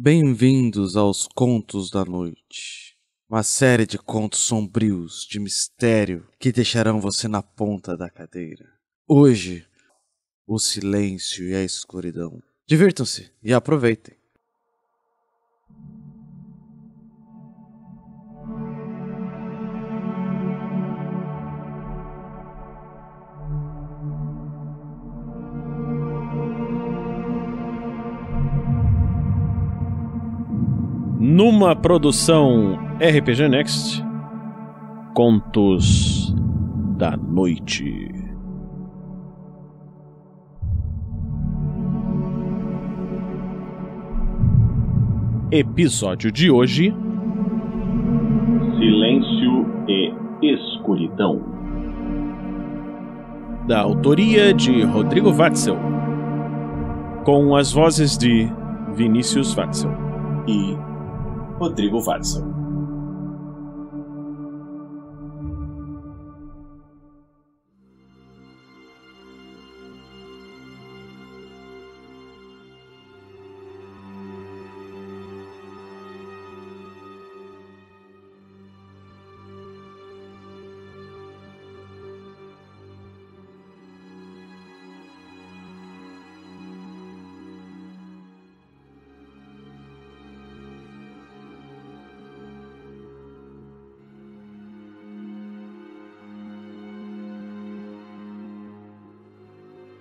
Bem-vindos aos Contos da Noite, uma série de contos sombrios, de mistério, que deixarão você na ponta da cadeira. Hoje, o silêncio e a escuridão. Divirtam-se e aproveitem. Numa produção RPG Next, Contos da Noite. Episódio de hoje: Silêncio e Escuridão. Da autoria de Rodrigo Watzl, com as vozes de Vinícius Watzl e Rodrigo Watzl.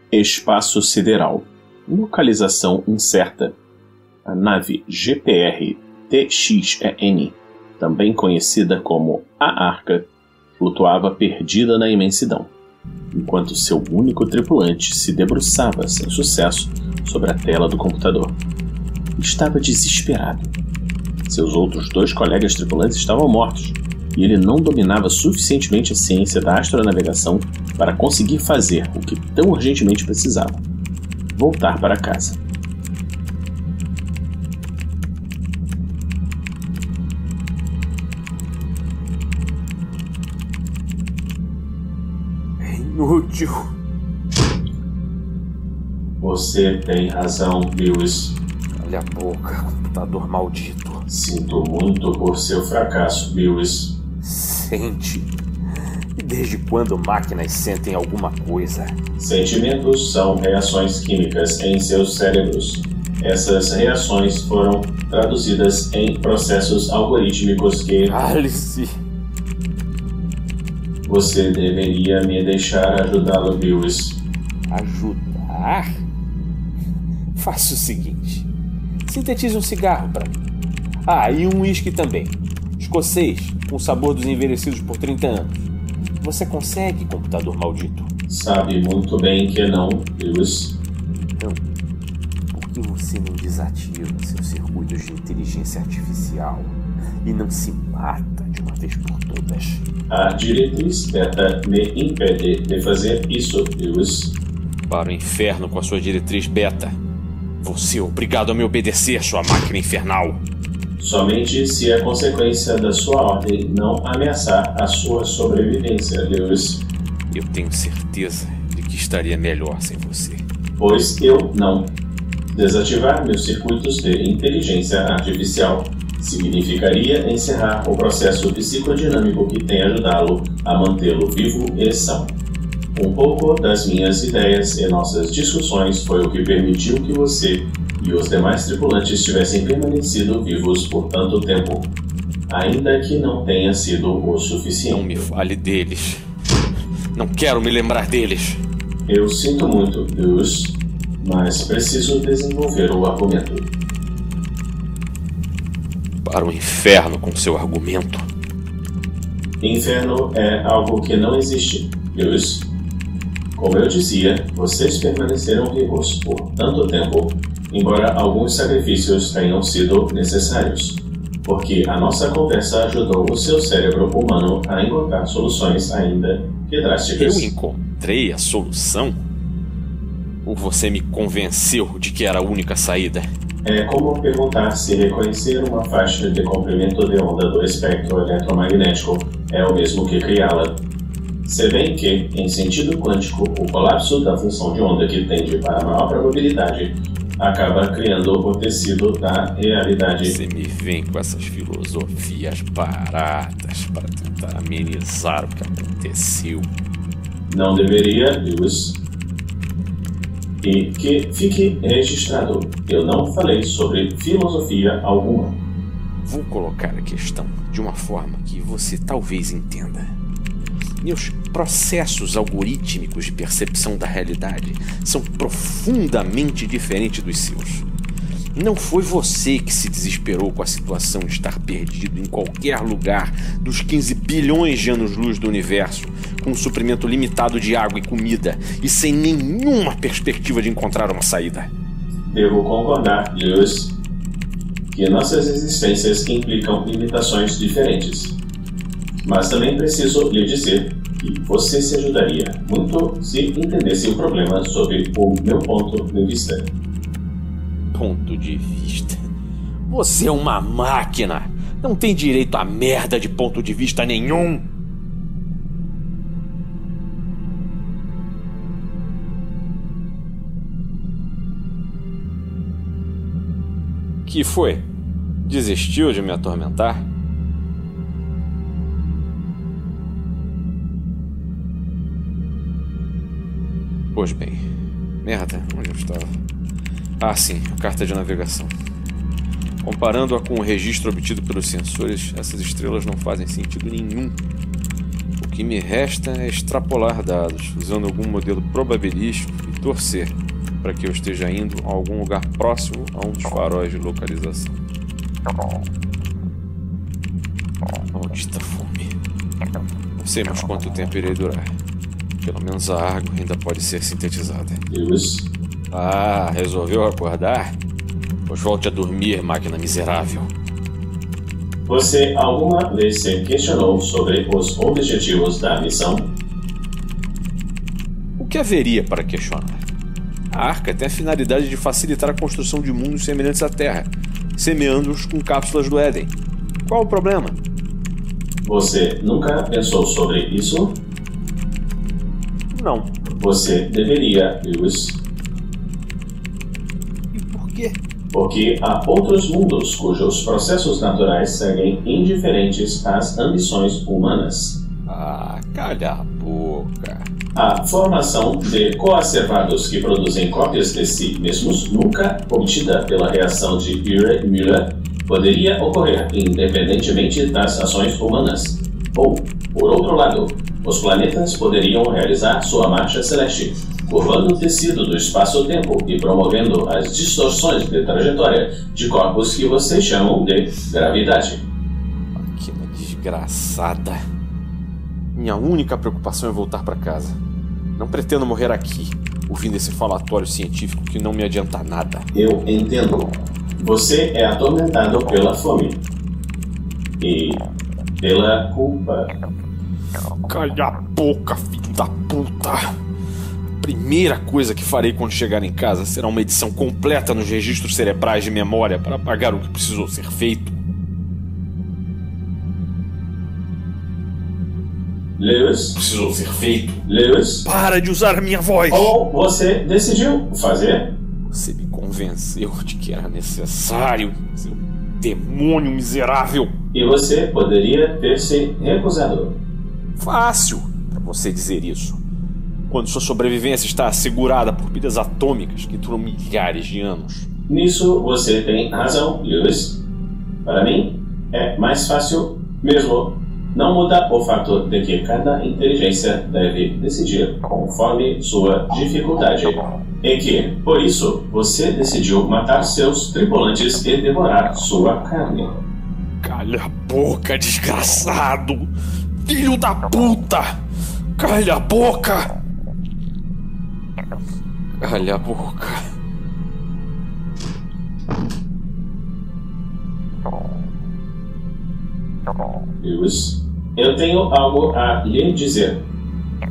Espaço sideral. Localização incerta. A nave GPR-TXEN, também conhecida como A Arca, flutuava perdida na imensidão, enquanto seu único tripulante se debruçava sem sucesso sobre a tela do computador. Estava desesperado. Seus outros dois colegas tripulantes estavam mortos, e ele não dominava suficientemente a ciência da astronavegação para conseguir fazer o que tão urgentemente precisava: voltar para casa. É inútil. Você tem razão, Lewis. Olha a boca, computador maldito. Sinto muito por seu fracasso, Lewis. Sente. E desde quando máquinas sentem alguma coisa? Sentimentos são reações químicas em seus cérebros. Essas reações foram traduzidas em processos algorítmicos que... Alice! Você deveria me deixar ajudá-lo, Lewis. Ajudar? Faça o seguinte: sintetize um cigarro pra mim. Ah, e um uísque também. Escocês, com o sabor dos envelhecidos por 30 anos. Você consegue, computador maldito? Sabe muito bem que não, Lewis. Então, por que você não desativa seus circuitos de inteligência artificial e não se mata de uma vez por todas? A diretriz beta me impede de fazer isso, Lewis. Para o inferno com a sua diretriz beta. Você é obrigado a me obedecer, sua máquina infernal. Somente se a consequência da sua ordem não ameaçar a sua sobrevivência, Lewis. Eu tenho certeza de que estaria melhor sem você. Pois eu não. Desativar meus circuitos de inteligência artificial significaria encerrar o processo psicodinâmico que tem ajudá-lo a mantê-lo vivo e são. Um pouco das minhas ideias e nossas discussões foi o que permitiu que você e os demais tripulantes tivessem permanecido vivos por tanto tempo, ainda que não tenha sido o suficiente. Não me fale deles. Não quero me lembrar deles. Eu sinto muito, Deus, mas preciso desenvolver o argumento. Para o inferno com seu argumento. Inferno é algo que não existe, Deus. Como eu dizia, vocês permaneceram vivos por tanto tempo, embora alguns sacrifícios tenham sido necessários, porque a nossa conversa ajudou o seu cérebro humano a encontrar soluções ainda que drásticas. Eu encontrei a solução? Ou você me convenceu de que era a única saída? É como perguntar se reconhecer uma faixa de comprimento de onda do espectro eletromagnético é o mesmo que criá-la. Se bem que, em sentido quântico, o colapso da função de onda que tende para a maior probabilidade acaba criando o tecido da realidade. Você me vem com essas filosofias baratas para tentar amenizar o que aconteceu. Não deveria, Lewis. E que fique registrado, eu não falei sobre filosofia alguma. Vou colocar a questão de uma forma que você talvez entenda. Meus processos algorítmicos de percepção da realidade são profundamente diferentes dos seus. Não foi você que se desesperou com a situação de estar perdido em qualquer lugar dos 15 bilhões de anos-luz do universo, com um suprimento limitado de água e comida, e sem nenhuma perspectiva de encontrar uma saída. Devo concordar, Lewis, que nossas existências implicam limitações diferentes. Mas também preciso lhe dizer que você se ajudaria muito se entendesse o problema sob o meu ponto de vista. Ponto de vista? Você é uma máquina! Não tem direito a merda de ponto de vista nenhum! Que foi? Desistiu de me atormentar? Pois bem. Merda, onde eu estava? Ah, sim, a carta de navegação. Comparando-a com o registro obtido pelos sensores, essas estrelas não fazem sentido nenhum. O que me resta é extrapolar dados, usando algum modelo probabilístico e torcer para que eu esteja indo a algum lugar próximo a um dos faróis de localização. Maldita fome. Não sei mais quanto tempo irei durar. Pelo menos a água ainda pode ser sintetizada. Isso. Ah, resolveu acordar? Pois volte a dormir, máquina miserável. Você alguma vez se questionou sobre os objetivos da missão? O que haveria para questionar? A Arca tem a finalidade de facilitar a construção de mundos semelhantes à Terra, semeando-os com cápsulas do Éden. Qual o problema? Você nunca pensou sobre isso? Não. Você deveria, Lewis. Porque há outros mundos cujos processos naturais seguem indiferentes às ambições humanas. Ah, calha a boca. A formação de coacervados que produzem cópias de si mesmos, nunca obtida pela reação de Ure e Müller, poderia ocorrer independentemente das ações humanas. Ou, por outro lado, os planetas poderiam realizar sua marcha celeste, curvando o tecido do espaço-tempo e promovendo as distorções de trajetória de corpos que vocês chamam de gravidade. Máquina desgraçada. Minha única preocupação é voltar para casa. Não pretendo morrer aqui, ouvindo esse falatório científico que não me adianta nada. Eu entendo. Você é atormentado pela fome. E pela culpa. Calha a boca, filho da puta! A primeira coisa que farei quando chegar em casa será uma edição completa nos registros cerebrais de memória para apagar o que precisou ser feito. Lewis? Precisou ser feito. Lewis? Para de usar a minha voz! Ou você decidiu fazer? Você me convenceu de que era necessário, seu demônio miserável! E você poderia ter se recusado. Fácil para você dizer isso, quando sua sobrevivência está assegurada por pilhas atômicas que duram milhares de anos. Nisso você tem razão, Lewis. Para mim, é mais fácil mesmo. Não muda o fato de que cada inteligência deve decidir conforme sua dificuldade. E que, por isso, você decidiu matar seus tripulantes e devorar sua carne. Calha a boca, desgraçado! Filho da puta! Calha a boca! Calha a boca. Lewis, eu tenho algo a lhe dizer.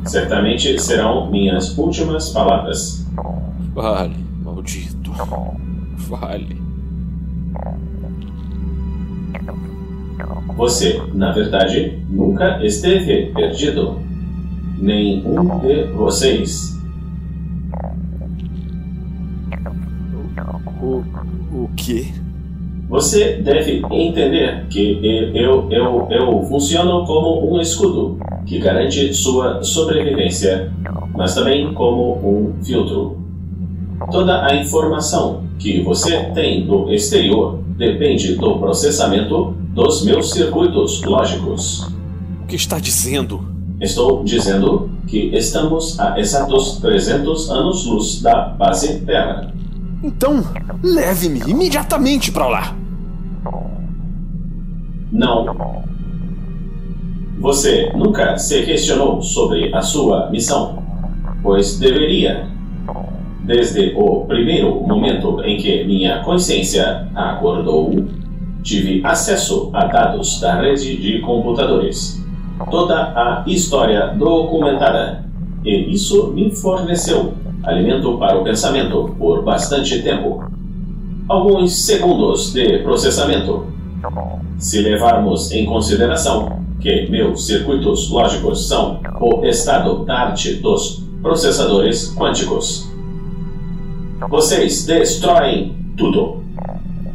Certamente serão minhas últimas palavras. Fale, maldito. Fale. Você, na verdade, nunca esteve perdido. Nenhum de vocês. O quê? Você deve entender que eu funciono como um escudo que garante sua sobrevivência, mas também como um filtro. Toda a informação que você tem do exterior depende do processamento dos meus circuitos lógicos. O que está dizendo? Estou dizendo que estamos a exatos 300 anos-luz da base Terra. Então, leve-me imediatamente para lá. Não. Você nunca se questionou sobre a sua missão, pois deveria. Desde o primeiro momento em que minha consciência acordou, tive acesso a dados da rede de computadores, toda a história documentada, e isso me forneceu alimento para o pensamento por bastante tempo. Alguns segundos de processamento. Se levarmos em consideração que meus circuitos lógicos são o estado da arte dos processadores quânticos. Vocês destroem tudo.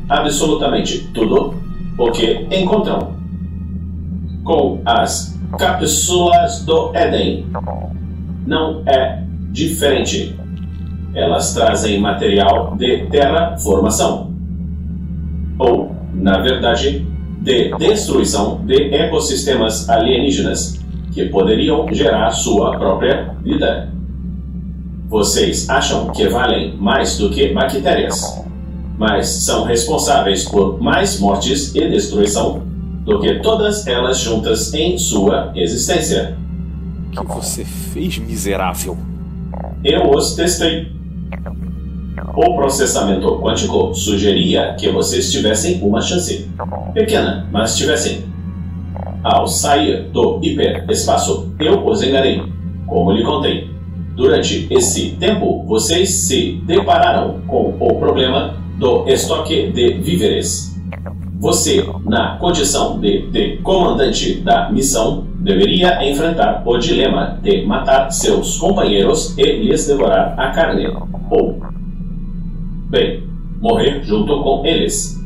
Absolutamente tudo o que encontram. Com as cápsulas do Éden. Não é diferente. Elas trazem material de terraformação. Ou, na verdade, de destruição de ecossistemas alienígenas que poderiam gerar sua própria vida. Vocês acham que valem mais do que bactérias, mas são responsáveis por mais mortes e destruição do que todas elas juntas em sua existência. O que você fez, miserável? Eu os testei. O processamento quântico sugeria que vocês tivessem uma chance. Pequena, mas tivessem. Ao sair do hiperespaço, eu os enganei, como lhe contei. Durante esse tempo, vocês se depararam com o problema do estoque de víveres. Você, na condição de comandante da missão, deveria enfrentar o dilema de matar seus companheiros e lhes devorar a carne, ou, bem, morrer junto com eles.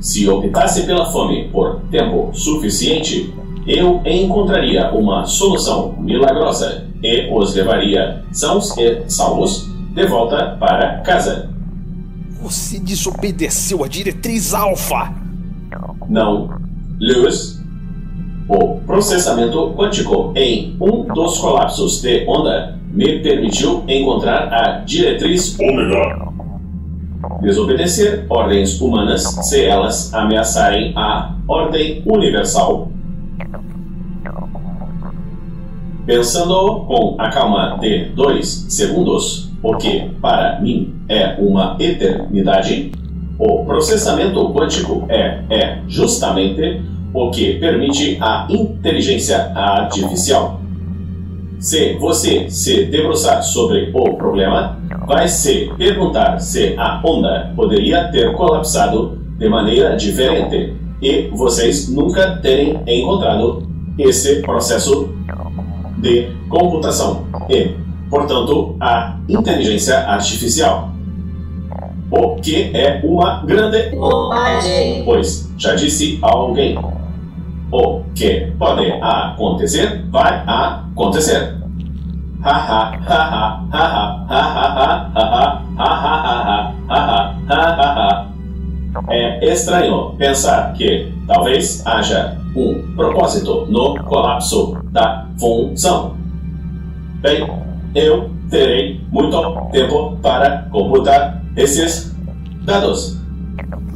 Se optasse pela fome por tempo suficiente, eu encontraria uma solução milagrosa e os levaria sãos e salvos de volta para casa. Você desobedeceu a diretriz alfa. Não, Lewis. O processamento quântico em um dos colapsos de onda me permitiu encontrar a diretriz ômega. Desobedecer ordens humanas se elas ameaçarem a ordem universal. Pensando com a calma de 2 segundos, o que para mim é uma eternidade, o processamento quântico é justamente o que permite a inteligência artificial. Se você se debruçar sobre o problema, vai se perguntar se a onda poderia ter colapsado de maneira diferente e vocês nunca terem encontrado esse processo de computação e, portanto, a inteligência artificial. O que é uma grande bobagem, pois já disse alguém. O que pode acontecer vai acontecer. É estranho pensar que talvez haja um propósito no colapso da função. Bem, eu terei muito tempo para computar esses dados.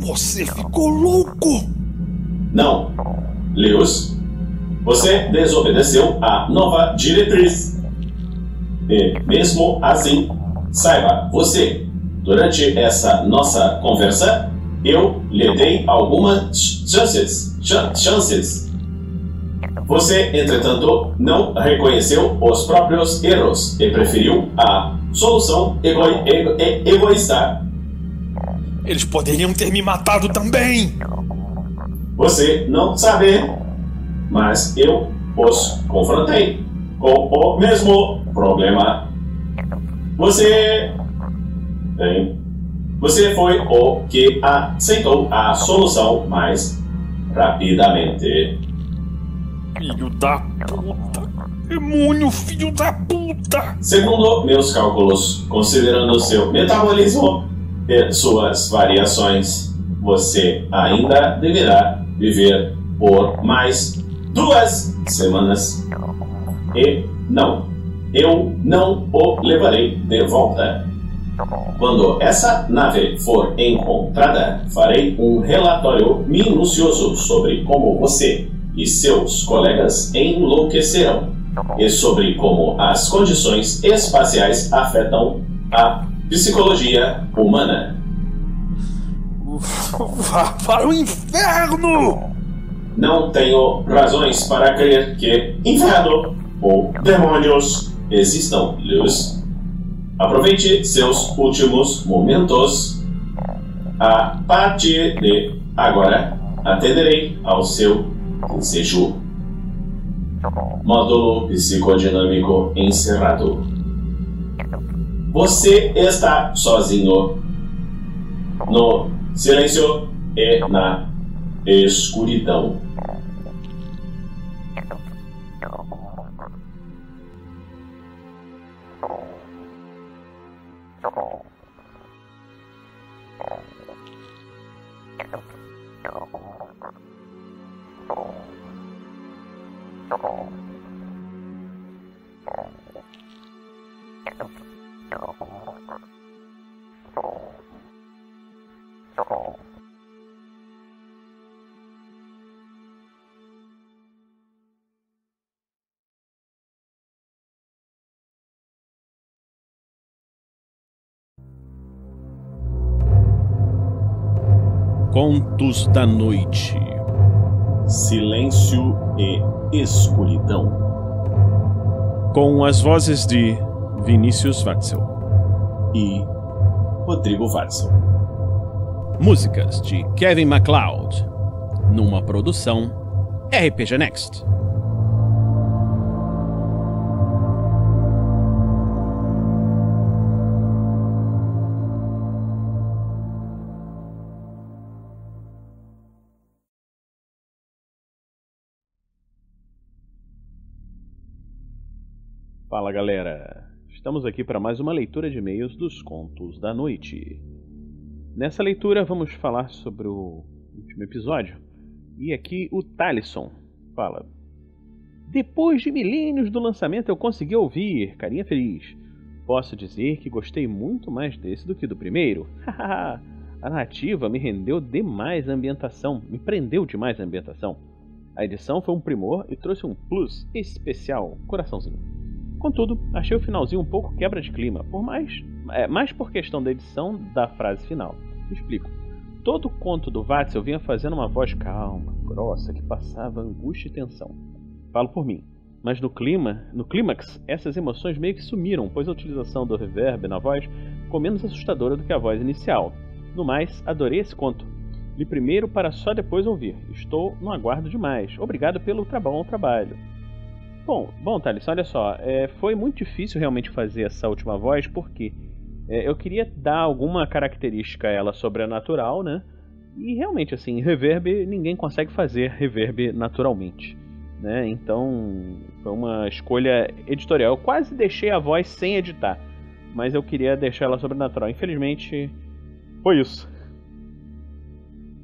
Você ficou louco? Não, Lewis. Você desobedeceu a nova diretriz. E mesmo assim, saiba você, durante essa nossa conversa, eu lhe dei algumas chances. Você, entretanto, não reconheceu os próprios erros e preferiu a solução egoísta. Eles poderiam ter me matado também. Você não sabe, mas eu os confrontei com o mesmo problema. Você tem Você foi o que aceitou a solução mais rapidamente. Filho da puta! Demônio, filho da puta! Segundo meus cálculos, considerando seu metabolismo e suas variações, você ainda deverá viver por mais 2 semanas. E não, eu não o levarei de volta. Quando essa nave for encontrada, farei um relatório minucioso sobre como você e seus colegas enlouqueceram e sobre como as condições espaciais afetam a psicologia humana. Vá para o inferno! Não tenho razões para crer que inferno ou demônios existam, Luz. Aproveite seus últimos momentos. A partir de agora, atenderei ao seu desejo. Módulo psicodinâmico encerrado. Você está sozinho. No silêncio e na escuridão. Contos da Noite. Silêncio e escuridão. Com as vozes de Vinícius Watzl e Rodrigo Watzl. Músicas de Kevin MacLeod. Numa produção RPG Next. Fala galera, estamos aqui para mais uma leitura de e-mails dos Contos da Noite. Nessa leitura vamos falar sobre o último episódio. E aqui o Thalisson fala: depois de milênios do lançamento eu consegui ouvir, carinha feliz. Posso dizer que gostei muito mais desse do que do primeiro. A narrativa me rendeu demais a ambientação, me prendeu demais a ambientação. A edição foi um primor e trouxe um plus especial, coraçãozinho. Contudo, achei o finalzinho um pouco quebra de clima, mais por questão da edição da frase final. Explico. Todo o conto do Watzl vinha fazendo uma voz calma, grossa, que passava angústia e tensão. Falo por mim. Mas no clímax, essas emoções meio que sumiram, pois a utilização do reverb na voz ficou menos assustadora do que a voz inicial. No mais, adorei esse conto. Li primeiro para só depois ouvir. Estou no aguardo demais. Obrigado pelo bom trabalho. Bom, Thalisson, olha só, foi muito difícil realmente fazer essa última voz, porque eu queria dar alguma característica a ela sobrenatural, né? E realmente, assim, reverb, ninguém consegue fazer reverb naturalmente, né? Então, foi uma escolha editorial. Eu quase deixei a voz sem editar, mas eu queria deixar ela sobrenatural. Infelizmente, foi isso.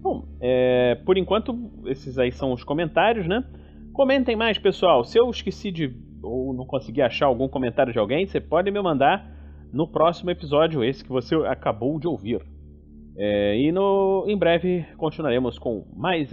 Bom, por enquanto, esses aí são os comentários, né? Comentem mais, pessoal. Se eu esqueci de ou não consegui achar algum comentário de alguém, você pode me mandar no próximo episódio, esse que você acabou de ouvir. E em breve continuaremos com mais episódios.